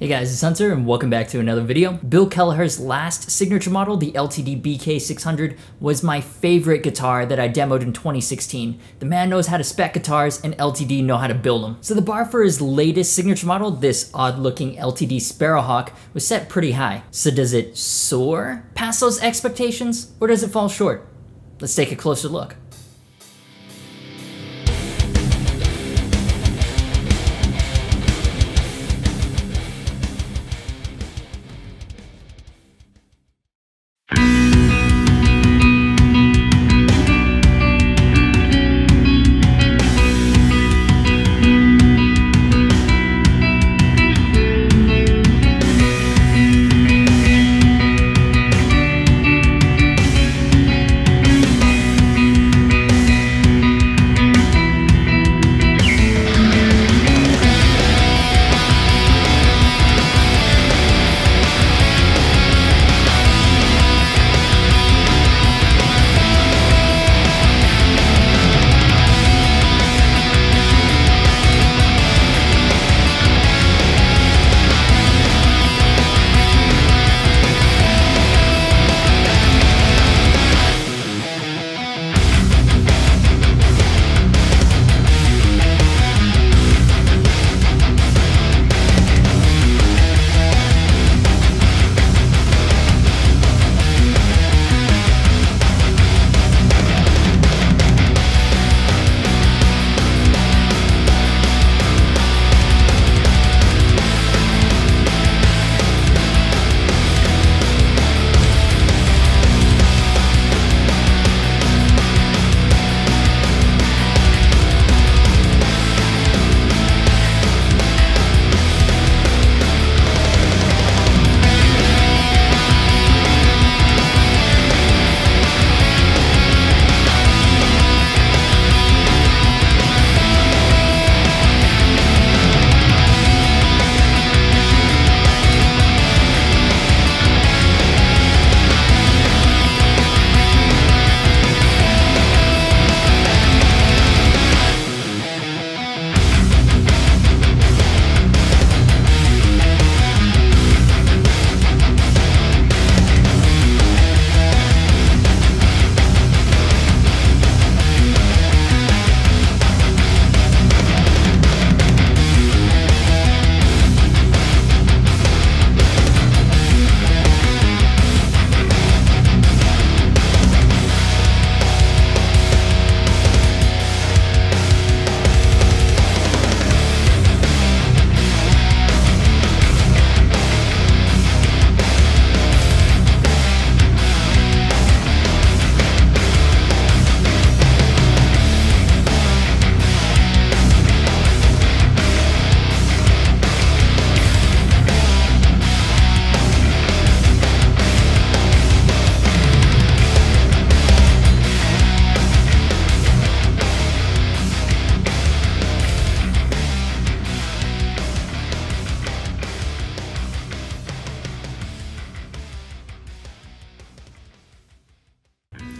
Hey guys, it's Hunter and welcome back to another video. Bill Kelliher's last signature model, the LTD BK600, was my favorite guitar that I demoed in 2016. The man knows how to spec guitars and LTD know how to build them. So the bar for his latest signature model, this odd looking LTD Sparrowhawk, was set pretty high. So does it soar past those expectations or does it fall short? Let's take a closer look.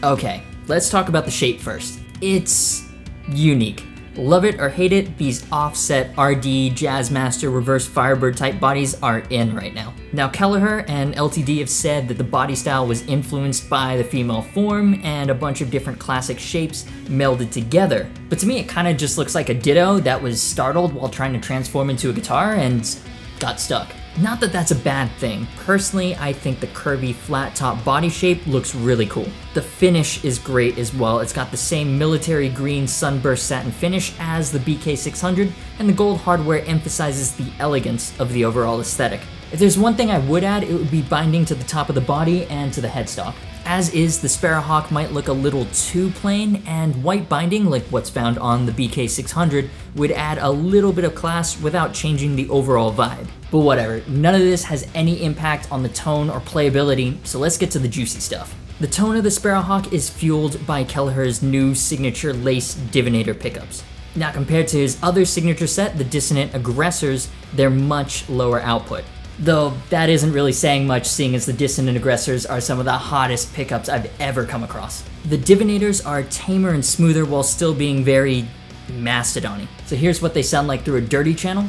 Okay, let's talk about the shape first. It's unique. Love it or hate it, these offset RD, Jazzmaster, reverse Firebird type bodies are in right now. Now Kelliher and LTD have said that the body style was influenced by the female form and a bunch of different classic shapes melded together. But to me it kind of just looks like a ditto that was startled while trying to transform into a guitar and got stuck. Not that that's a bad thing. Personally, I think the curvy flat top body shape looks really cool. The finish is great as well. It's got the same military green sunburst satin finish as the BK600, and the gold hardware emphasizes the elegance of the overall aesthetic. If there's one thing I would add, it would be binding to the top of the body and to the headstock. As is, the Sparrowhawk might look a little too plain, and white binding, like what's found on the BK600, would add a little bit of class without changing the overall vibe. But whatever, none of this has any impact on the tone or playability, so let's get to the juicy stuff. The tone of the Sparrowhawk is fueled by Kelliher's new signature Lace Divinator pickups. Now compared to his other signature set, the Dissonant Aggressors, they're much lower output. Though that isn't really saying much, seeing as the Dissonant Aggressors are some of the hottest pickups I've ever come across. The Divinators are tamer and smoother while still being very mastodon-y. So here's what they sound like through a dirty channel.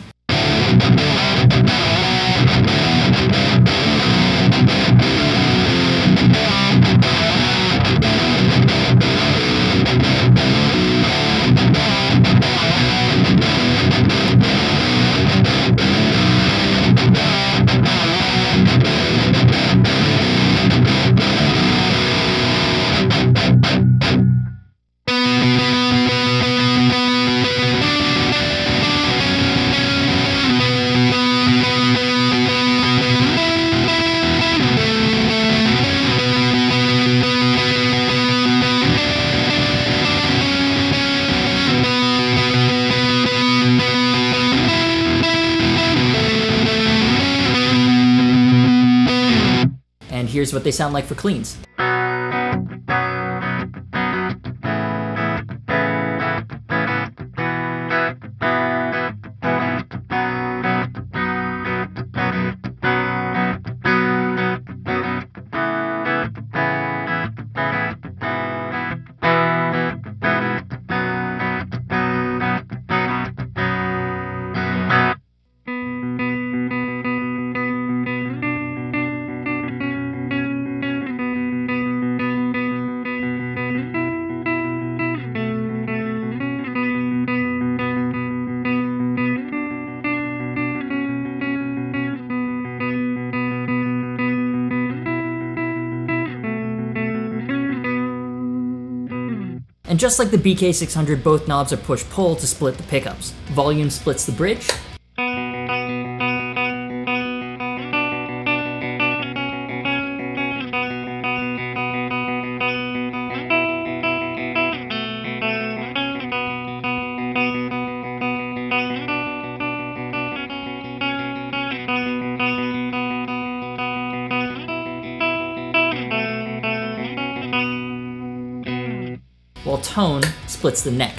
here's what they sound like for cleans. And just like the BK600, both knobs are push-pull to split the pickups. Volume splits the bridge. While tone splits the neck.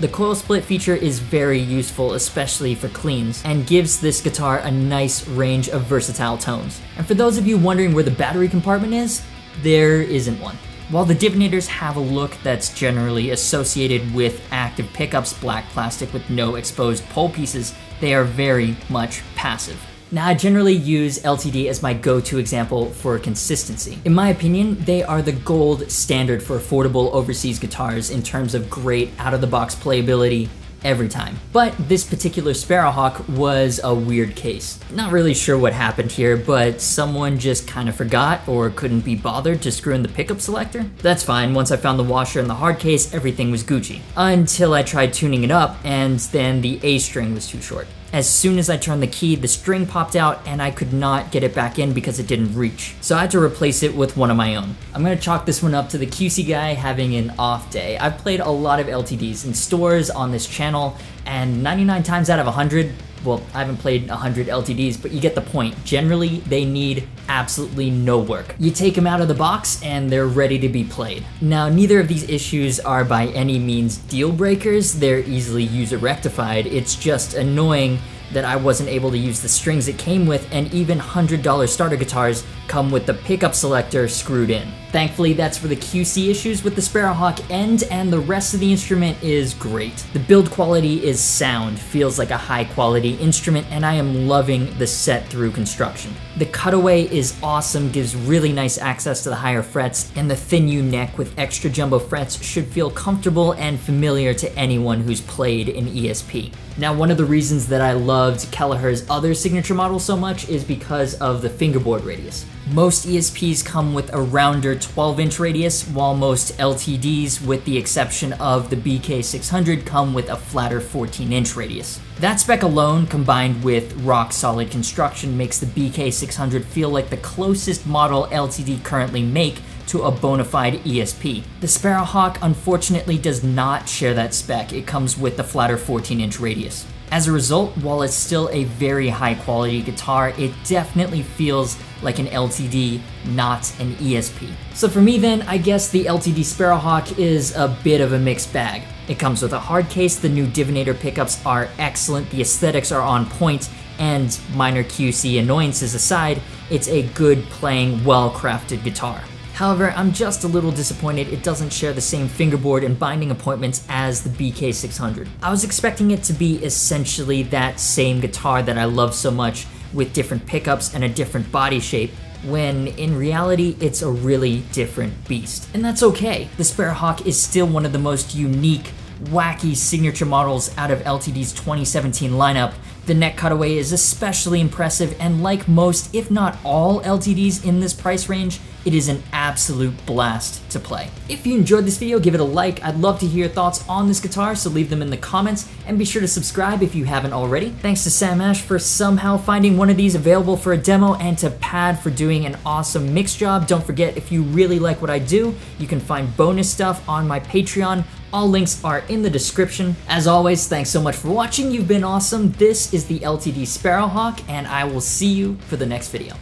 The coil split feature is very useful, especially for cleans, and gives this guitar a nice range of versatile tones. And for those of you wondering where the battery compartment is, there isn't one. While the Divinators have a look that's generally associated with active pickups, black plastic with no exposed pole pieces, they are very much passive. Now, I generally use LTD as my go-to example for consistency. In my opinion, they are the gold standard for affordable overseas guitars in terms of great out-of-the-box playability every time. But this particular Sparrowhawk was a weird case. Not really sure what happened here, but someone just kind of forgot or couldn't be bothered to screw in the pickup selector. That's fine, once I found the washer and the hard case, everything was Gucci. Until I tried tuning it up, and then the A string was too short. As soon as I turned the key, the string popped out and I could not get it back in because it didn't reach. So I had to replace it with one of my own. I'm gonna chalk this one up to the QC guy having an off day. I've played a lot of LTDs in stores on this channel, and 99 times out of 100, well, I haven't played 100 LTDs, but you get the point. Generally, they need absolutely no work. You take them out of the box and they're ready to be played. Now, neither of these issues are by any means deal breakers. They're easily user rectified. It's just annoying that I wasn't able to use the strings it came with, and even $100 starter guitars come with the pickup selector screwed in. Thankfully, that's where the QC issues with the Sparrowhawk end, and the rest of the instrument is great. The build quality is sound, feels like a high quality instrument, and I am loving the set through construction. The cutaway is awesome, gives really nice access to the higher frets, and the thin U neck with extra jumbo frets should feel comfortable and familiar to anyone who's played in ESP. Now, one of the reasons that I loved Kelliher's other signature model so much is because of the fingerboard radius. Most ESPs come with a rounder 12-inch radius, while most LTDs, with the exception of the BK600, come with a flatter 14-inch radius. That spec alone, combined with rock-solid construction, makes the BK600 feel like the closest model LTD currently make to a bona fide ESP. The Sparrowhawk, unfortunately, does not share that spec. It comes with the flatter 14-inch radius. As a result, while it's still a very high-quality guitar, it definitely feels like an LTD, not an ESP. So for me then, I guess the LTD Sparrowhawk is a bit of a mixed bag. It comes with a hard case, the new Divinator pickups are excellent, the aesthetics are on point, and minor QC annoyances aside, it's a good playing, well-crafted guitar. However, I'm just a little disappointed it doesn't share the same fingerboard and binding appointments as the BK600. I was expecting it to be essentially that same guitar that I love so much with different pickups and a different body shape, when in reality it's a really different beast. And that's okay. The Sparrowhawk is still one of the most unique, wacky signature models out of LTD's 2017 lineup. The neck cutaway is especially impressive, and like most, if not all, LTDs in this price range, it is an absolute blast to play. If you enjoyed this video, give it a like. I'd love to hear your thoughts on this guitar, so leave them in the comments, and be sure to subscribe if you haven't already. Thanks to Sam Ash for somehow finding one of these available for a demo, and to Pad for doing an awesome mix job. Don't forget, if you really like what I do, you can find bonus stuff on my Patreon. All links are in the description. As always, thanks so much for watching. You've been awesome. This is the LTD Sparrowhawk, and I will see you for the next video.